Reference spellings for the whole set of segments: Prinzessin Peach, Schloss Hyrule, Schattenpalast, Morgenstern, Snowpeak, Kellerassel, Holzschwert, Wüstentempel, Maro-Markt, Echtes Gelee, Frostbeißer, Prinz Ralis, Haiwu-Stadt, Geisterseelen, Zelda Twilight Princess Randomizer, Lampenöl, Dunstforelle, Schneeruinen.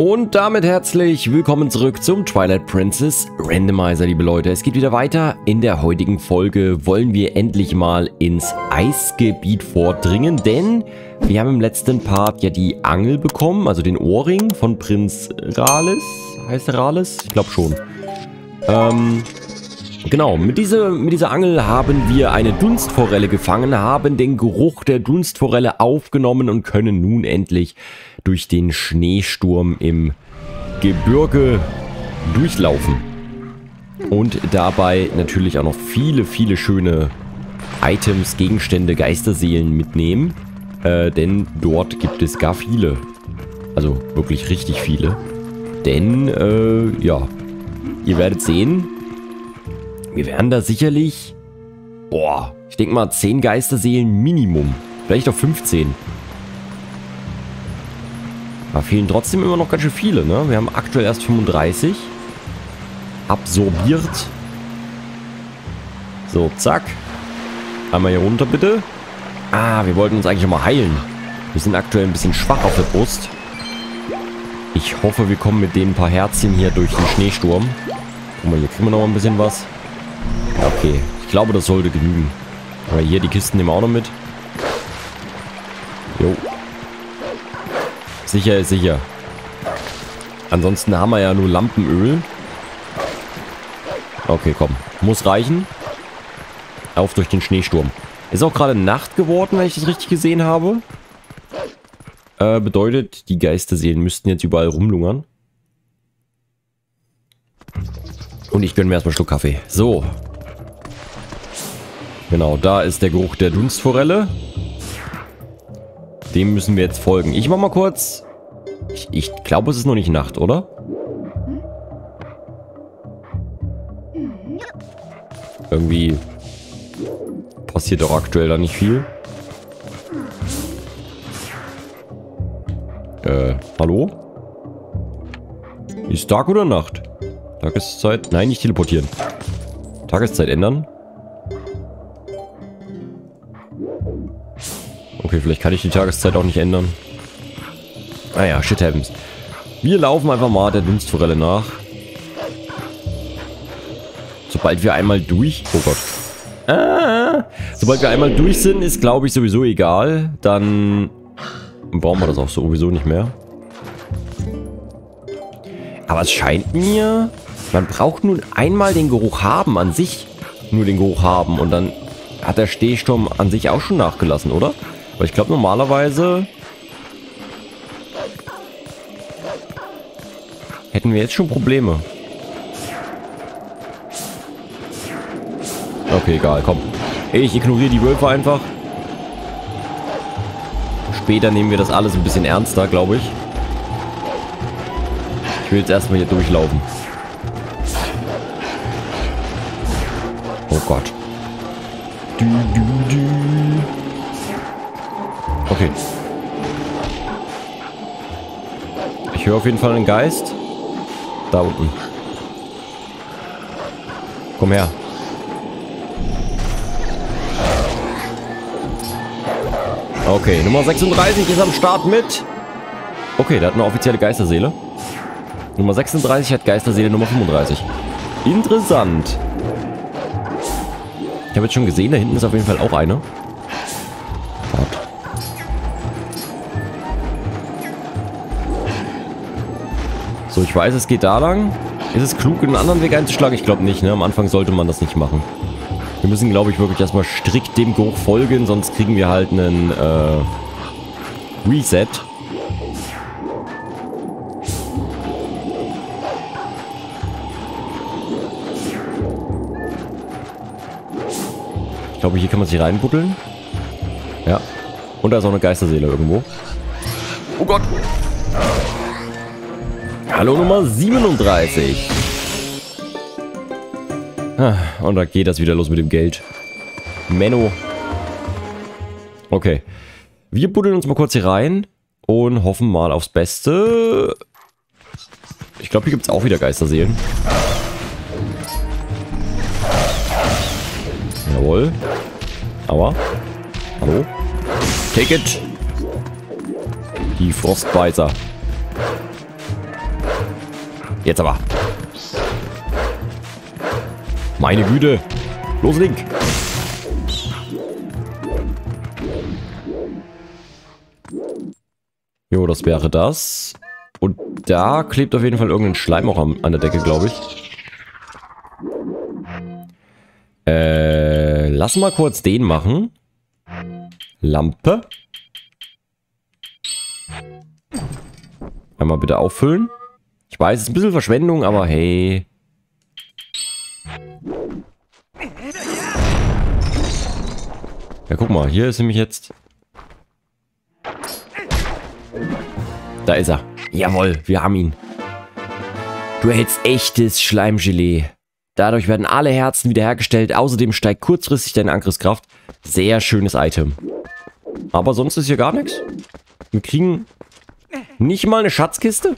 Und damit herzlich willkommen zurück zum Twilight Princess Randomizer, liebe Leute. Es geht wieder weiter. In der heutigen Folge wollen wir endlich mal ins Eisgebiet vordringen, denn wir haben im letzten Part ja die Angel bekommen, also den Ohrring von Prinz Ralis. Heißt der Ralis? Ich glaube schon. Genau, mit dieser Angel haben wir eine Dunstforelle gefangen, haben den Geruch der Dunstforelle aufgenommen und können nun endlich durch den Schneesturm im Gebirge durchlaufen. Und dabei natürlich auch noch viele, viele schöne Items, Gegenstände, Geisterseelen mitnehmen, denn dort gibt es gar viele. Also wirklich richtig viele. Denn, ja, ihr werdet sehen, wir werden da sicherlich, boah, ich denke mal 10 Geisterseelen Minimum. Vielleicht auch 15. Da fehlen trotzdem immer noch ganz schön viele, ne? Wir haben aktuell erst 35. Absorbiert. So, zack. Einmal hier runter, bitte. Ah, wir wollten uns eigentlich nochmal heilen. Wir sind aktuell ein bisschen schwach auf der Brust. Ich hoffe, wir kommen mit den paar Herzchen hier durch den Schneesturm. Guck mal, hier kriegen wir noch ein bisschen was. Okay, ich glaube, das sollte genügen. Aber hier, die Kisten nehmen wir auch noch mit. Jo. Sicher ist sicher. Ansonsten haben wir ja nur Lampenöl. Okay, komm. Muss reichen. Auf durch den Schneesturm. Ist auch gerade Nacht geworden, wenn ich das richtig gesehen habe. Bedeutet, die Geisterseelen müssten jetzt überall rumlungern. Und ich gönne mir erstmal einen Schluck Kaffee. So. Genau, da ist der Geruch der Dunstforelle. Dem müssen wir jetzt folgen. Ich mach mal kurz... Ich glaube, es ist noch nicht Nacht, oder? Irgendwie passiert doch aktuell da nicht viel. Hallo? Ist Tag oder Nacht? Tageszeit? Nein, nicht teleportieren. Tageszeit ändern. Okay, vielleicht kann ich die Tageszeit auch nicht ändern. Naja, shit happens. Wir laufen einfach mal der Dunstforelle nach. Sobald wir einmal durch... Oh Gott. Ah, sobald wir einmal durch sind, ist glaube ich sowieso egal. Dann brauchen wir das auch sowieso nicht mehr. Aber es scheint mir... Man braucht nun einmal den Geruch haben an sich. Nur den Geruch haben. Und dann hat der Schneesturm an sich auch schon nachgelassen, oder? Weil ich glaube normalerweise... hätten wir jetzt schon Probleme. Okay, egal, komm. Ich ignoriere die Wölfe einfach. Später nehmen wir das alles ein bisschen ernster, glaube ich. Ich will jetzt erstmal hier durchlaufen. Oh Gott. Okay. Ich höre auf jeden Fall einen Geist. Da unten. Komm her. Okay, Nummer 36 ist am Start mit. Okay, der hat eine offizielle Geisterseele. Nummer 36 hat Geisterseele Nummer 35. Interessant. Ich habe jetzt schon gesehen, da hinten ist auf jeden Fall auch eine. So, ich weiß, es geht da lang. Ist es klug, einen anderen Weg einzuschlagen? Ich glaube nicht, ne? Am Anfang sollte man das nicht machen. Wir müssen, glaube ich, wirklich erstmal strikt dem Geruch folgen, sonst kriegen wir halt einen Reset. Ich glaube, hier kann man sich reinbuddeln. Ja. Und da ist auch eine Geisterseele irgendwo. Oh Gott. Hallo Nummer 37. Und da geht das wieder los mit dem Geld. Menno. Okay. Wir buddeln uns mal kurz hier rein. Und hoffen mal aufs Beste. Ich glaube, hier gibt es auch wieder Geisterseelen. Jawohl. Aber. Hallo. Take it. Die Frostbeißer. Jetzt aber. Meine Güte. Los, Link. Jo, das wäre das. Und da klebt auf jeden Fall irgendein Schleim auch an der Decke, glaube ich. Lass mal kurz den machen. Lampe. Einmal bitte auffüllen. Ich weiß, es ist ein bisschen Verschwendung, aber hey. Ja, guck mal, hier ist nämlich jetzt... Da ist er. Jawohl, wir haben ihn. Du erhältst echtes Schleimgelee. Dadurch werden alle Herzen wiederhergestellt. Außerdem steigt kurzfristig deine Angriffskraft. Sehr schönes Item. Aber sonst ist hier gar nichts. Wir kriegen nicht mal eine Schatzkiste.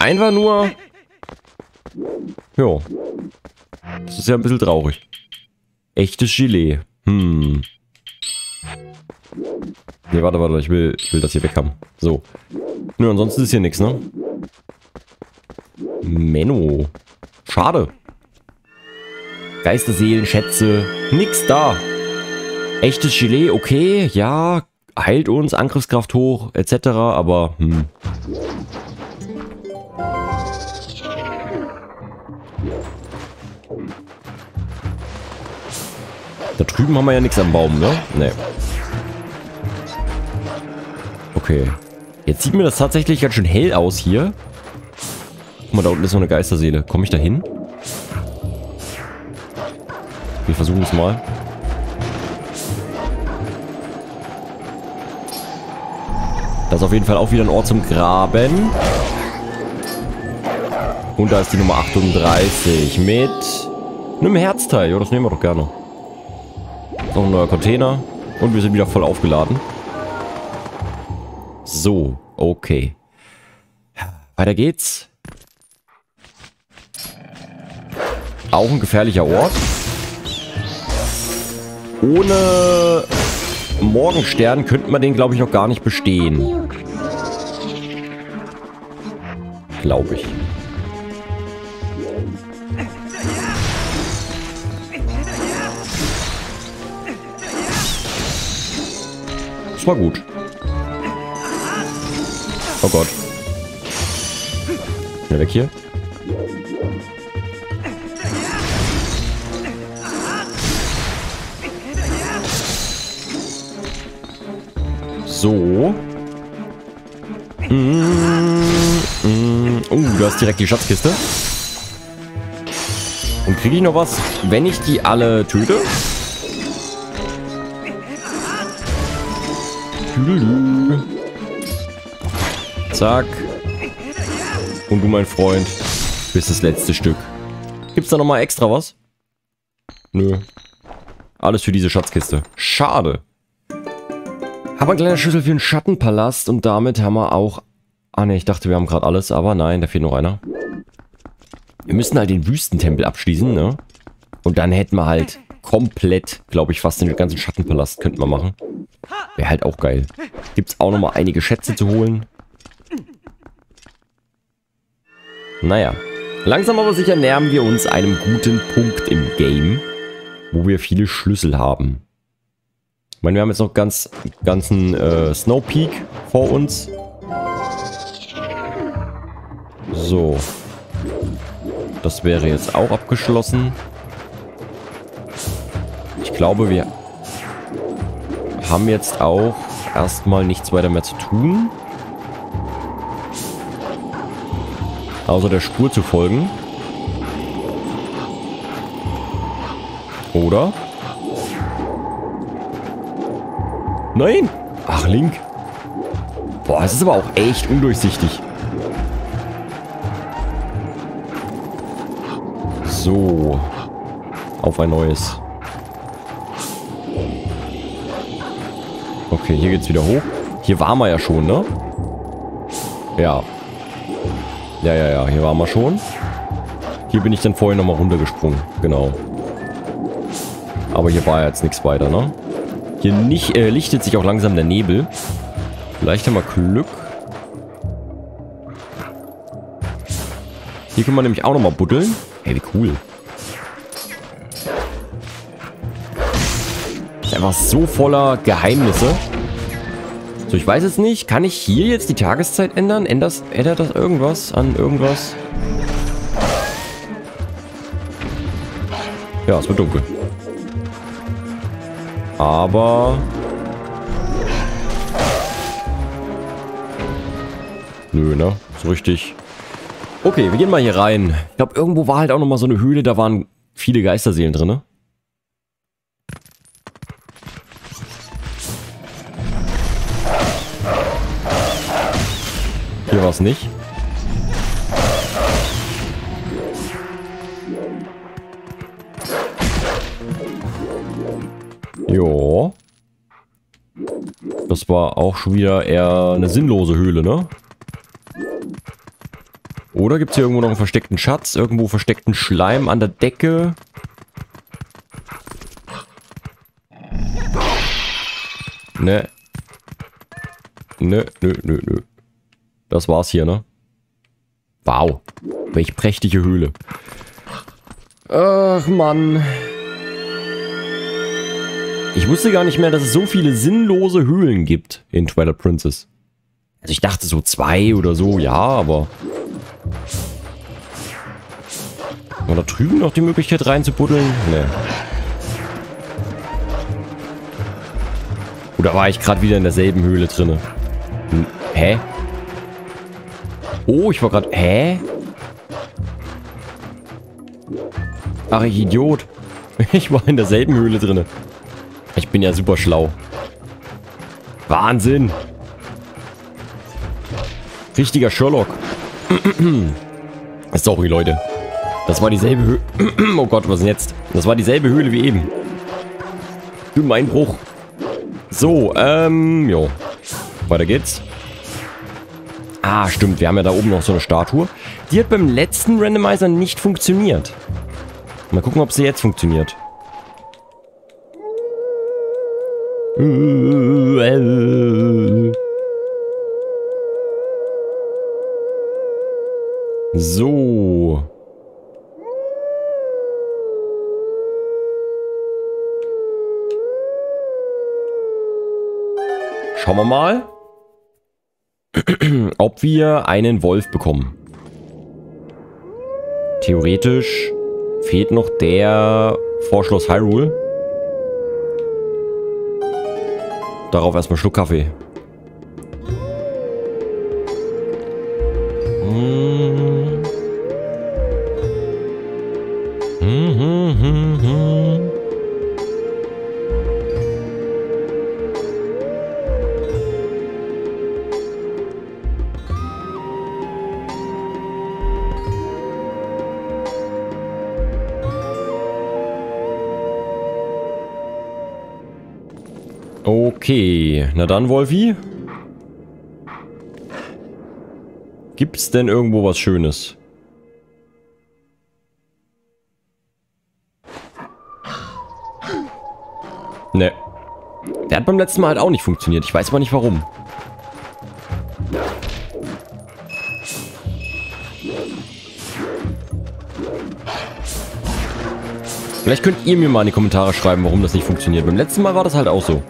Einfach nur... Jo. Das ist ja ein bisschen traurig. Echtes Gelee. Hm. Ne, warte, ich will das hier weg haben. So. Nö, ansonsten ist hier nichts, ne? Menno. Schade. Geisterseelen, Schätze. Nix da. Echtes Gelee, okay, ja. Heilt uns, Angriffskraft hoch, etc. Aber, hm. Da drüben haben wir ja nichts am Baum, ne? Ne. Okay. Jetzt sieht mir das tatsächlich ganz schön hell aus hier. Guck mal, da unten ist noch eine Geisterseele. Komme ich da hin? Wir versuchen es mal. Das ist auf jeden Fall auch wieder ein Ort zum Graben. Und da ist die Nummer 38 mit einem Herzteil. Ja, das nehmen wir doch gerne. Noch ein neuer Container. Und wir sind wieder voll aufgeladen. So, okay. Weiter geht's. Auch ein gefährlicher Ort. Ohne Morgenstern könnte man den, glaube ich, noch gar nicht bestehen. Glaube ich. Das war gut. Oh Gott. Schnell weg hier. So. Oh, du hast direkt die Schatzkiste. Und kriege ich noch was, wenn ich die alle töte? Zack. Und du, mein Freund, bist das letzte Stück. Gibt's da nochmal extra was? Nö. Alles für diese Schatzkiste. Schade. Haben wir einen kleinen Schlüssel für den Schattenpalast und damit haben wir auch... Ah ne, ich dachte, wir haben gerade alles, aber nein, da fehlt noch einer. Wir müssen halt den Wüstentempel abschließen, ne? Und dann hätten wir halt komplett, glaube ich, fast den ganzen Schattenpalast könnten wir machen. Wäre halt auch geil. Gibt's auch nochmal einige Schätze zu holen. Naja, langsam aber sicher nähern wir uns einem guten Punkt im Game, wo wir viele Schlüssel haben. Ich meine, wir haben jetzt noch ganzen Snowpeak vor uns. So. Das wäre jetzt auch abgeschlossen. Ich glaube, wir haben jetzt auch erstmal nichts weiter mehr zu tun. Außer der Spur zu folgen. Oder? Nein! Ach, Link. Boah, es ist aber auch echt undurchsichtig. So. Auf ein neues. Okay, hier geht's wieder hoch. Hier waren wir ja schon, ne? Ja. Ja, hier waren wir schon. Hier bin ich dann vorhin nochmal runtergesprungen, genau. Aber hier war jetzt nichts weiter, ne? Hier nicht, lichtet sich auch langsam der Nebel. Vielleicht haben wir Glück. Hier können wir nämlich auch nochmal buddeln. Hey, wie cool. Ist einfach so voller Geheimnisse. So, ich weiß jetzt nicht. Kann ich hier jetzt die Tageszeit ändern? Ändert das irgendwas an irgendwas? Ja, es wird dunkel. Aber... Nö, ne? So richtig. Okay, wir gehen mal hier rein. Ich glaube, irgendwo war halt auch nochmal so eine Höhle. Da waren viele Geisterseelen drin, ne? Hier war es nicht. Jo. Das war auch schon wieder eher eine sinnlose Höhle, ne? Oder gibt es hier irgendwo noch einen versteckten Schatz? Irgendwo versteckten Schleim an der Decke? Ne. Nö, nö, nö, nö. Das war's hier, ne? Wow. Welch prächtige Höhle. Ach, Mann. Ich wusste gar nicht mehr, dass es so viele sinnlose Höhlen gibt in Twilight Princess. Also ich dachte so 2 oder so, ja, aber... War da drüben noch die Möglichkeit reinzubuddeln? Ne. Oder war ich gerade wieder in derselben Höhle drinne? Hä? Oh, ich war gerade... Hä? Ach, ich Idiot. Ich war in derselben Höhle drinne. Ich bin ja super schlau. Wahnsinn. Richtiger Sherlock. Sorry, Leute. Das war dieselbe Höhle. Oh Gott, was denn jetzt? Das war dieselbe Höhle wie eben. Mein Bruch. So, jo. Weiter geht's. Ah, stimmt. Wir haben ja da oben noch so eine Statue. Die hat beim letzten Randomizer nicht funktioniert. Mal gucken, ob sie jetzt funktioniert. So. Schauen wir mal, ob wir einen Wolf bekommen. Theoretisch fehlt noch der vor Schloss Hyrule. Darauf erstmal einen Schluck Kaffee. Okay, na dann, Wolfi. Gibt's denn irgendwo was Schönes? Ne. Der hat beim letzten Mal halt auch nicht funktioniert. Ich weiß aber nicht warum. Vielleicht könnt ihr mir mal in die Kommentare schreiben, warum das nicht funktioniert. Beim letzten Mal war das halt auch so.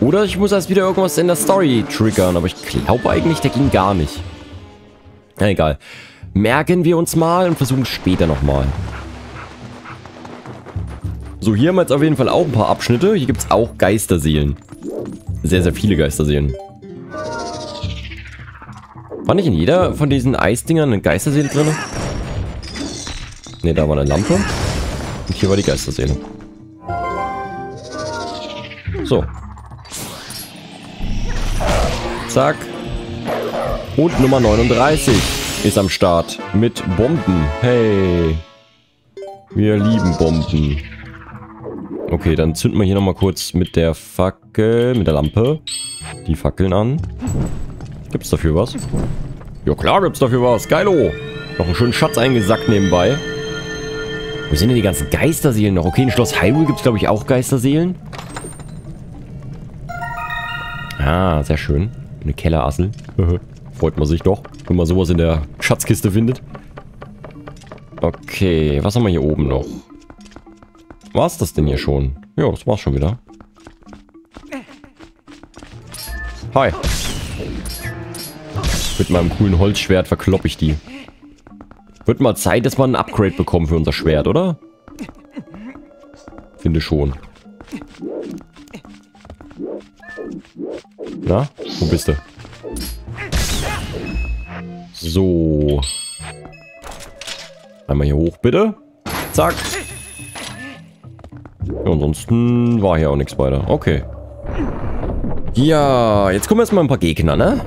Oder ich muss erst wieder irgendwas in der Story triggern. Aber ich glaube eigentlich, der ging gar nicht. Na egal. Merken wir uns mal und versuchen es später nochmal. So, hier haben wir jetzt auf jeden Fall auch ein paar Abschnitte. Hier gibt es auch Geisterseelen. Sehr, sehr viele Geisterseelen. War nicht in jeder von diesen Eisdingern eine Geisterseele drin? Ne, da war eine Lampe. Und hier war die Geisterseele. So. Zack. Und Nummer 39 ist am Start mit Bomben. Hey. Wir lieben Bomben. Okay, dann zünden wir hier nochmal kurz mit der Fackel, mit der Lampe, die Fackeln an. Gibt's dafür was? Ja klar, gibt's dafür was. Geilo. Noch einen schönen Schatz eingesackt nebenbei. Wo sind denn die ganzen Geisterseelen noch? Okay, in Schloss Hyrule gibt's glaube ich auch Geisterseelen. Ah, sehr schön. Eine Kellerassel. Freut man sich doch, wenn man sowas in der Schatzkiste findet. Okay, was haben wir hier oben noch? War's das denn hier schon? Ja, das war's schon wieder. Hi. Mit meinem coolen Holzschwert verkloppe ich die. Wird mal Zeit, dass wir ein Upgrade bekommen für unser Schwert, oder? Finde schon. Na, wo bist du? So. Einmal hier hoch, bitte. Zack. Ja, ansonsten war hier auch nichts weiter. Okay. Ja, jetzt kommen erstmal ein paar Gegner, ne?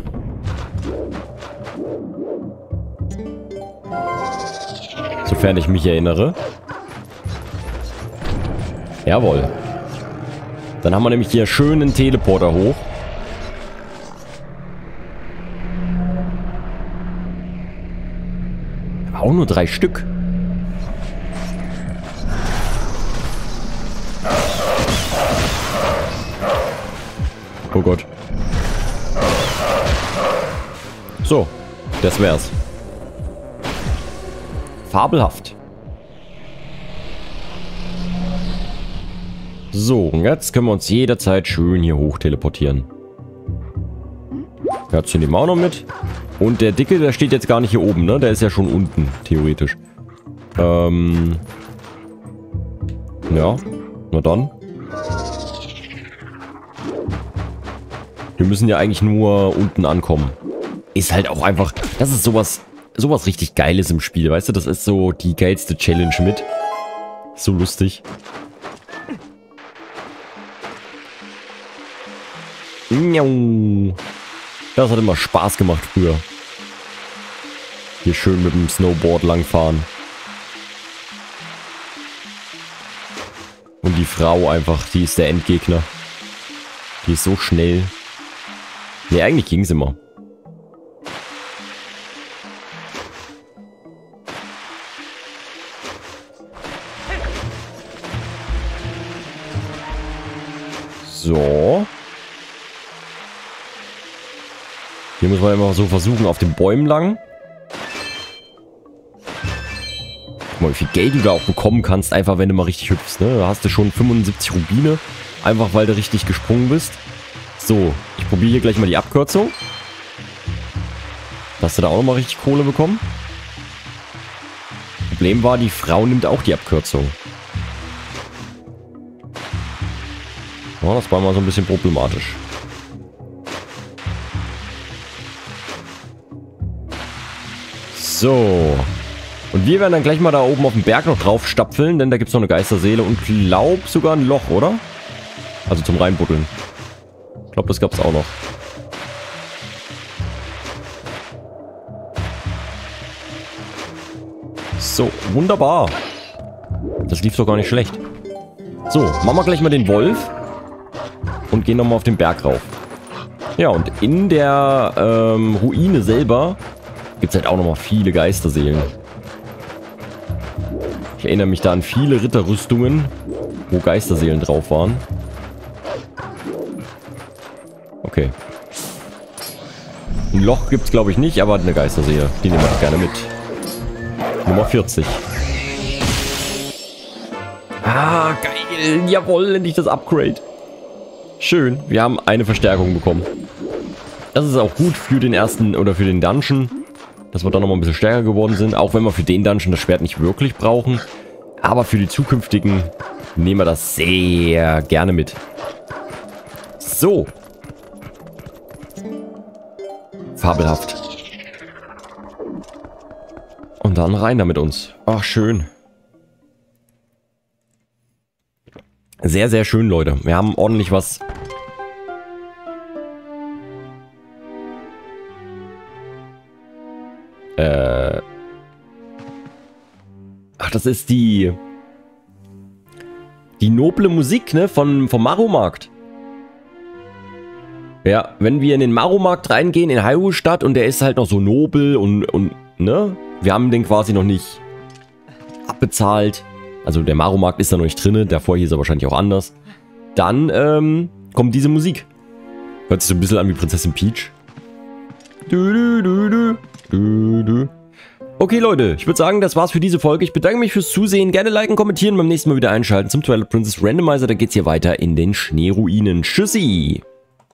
Sofern ich mich erinnere. Jawohl. Dann haben wir nämlich hier schön einen Teleporter hoch. Aber auch nur 3 Stück. Oh Gott. So, das wär's. Fabelhaft. So, und jetzt können wir uns jederzeit schön hier hoch teleportieren. Ja, jetzt nehmen wir auch noch mit. Und der Dicke, der steht jetzt gar nicht hier oben, ne? Der ist ja schon unten, theoretisch. Ja, na dann. Wir müssen ja eigentlich nur unten ankommen. Ist halt auch einfach... Das ist sowas richtig Geiles im Spiel, weißt du? Das ist so die geilste Challenge mit. So lustig. Das hat immer Spaß gemacht früher. Hier schön mit dem Snowboard langfahren. Und die Frau einfach, die ist der Endgegner. Die ist so schnell. Ne, eigentlich ging es immer. So. Hier muss man immer so versuchen, auf den Bäumen lang. Guck mal, wie viel Geld du da auch bekommen kannst, einfach wenn du mal richtig hüpfst. Ne? Da hast du schon 75 Rubine, einfach weil du richtig gesprungen bist. So, ich probiere hier gleich mal die Abkürzung. Hast du da auch nochmal richtig Kohle bekommen? Problem war, die Frau nimmt auch die Abkürzung. Ja, das war mal so ein bisschen problematisch. So. Und wir werden dann gleich mal da oben auf dem Berg noch drauf stapfeln, denn da gibt es noch eine Geisterseele und glaub sogar ein Loch, oder? Also zum Reinbuddeln. Ich glaube, das gab es auch noch. So, wunderbar. Das lief doch gar nicht schlecht. So, machen wir gleich mal den Wolf. Und gehen nochmal auf den Berg rauf. Ja, und in der Ruine selber gibt es halt auch nochmal viele Geisterseelen. Ich erinnere mich da an viele Ritterrüstungen, wo Geisterseelen drauf waren. Okay. Ein Loch gibt's glaube ich nicht, aber eine Geisterseele. Die nehmen wir gerne mit. Nummer 40. Ah, geil. Jawohl, endlich das Upgrade. Schön, wir haben eine Verstärkung bekommen. Das ist auch gut für den ersten oder für den Dungeon. Dass wir da nochmal ein bisschen stärker geworden sind. Auch wenn wir für den Dungeon das Schwert nicht wirklich brauchen. Aber für die zukünftigen nehmen wir das sehr gerne mit. So. Fabelhaft. Und dann rein da mit uns. Ach, schön. Sehr, sehr schön, Leute. Wir haben ordentlich was. Ach, das ist die noble Musik, ne? Vom Maro-Markt. Ja, wenn wir in den Maro-Markt reingehen, in Haiwu-Stadt, und der ist halt noch so nobel und ne? Wir haben den quasi noch nicht abbezahlt. Also der Maro-Markt ist da noch nicht drin, davor hier ist er wahrscheinlich auch anders. Dann kommt diese Musik. Hört sich so ein bisschen an wie Prinzessin Peach. Okay, Leute, ich würde sagen, das war's für diese Folge. Ich bedanke mich fürs Zusehen. Gerne liken, kommentieren, beim nächsten Mal wieder einschalten zum Twilight Princess Randomizer. Da geht's hier weiter in den Schneeruinen. Tschüssi!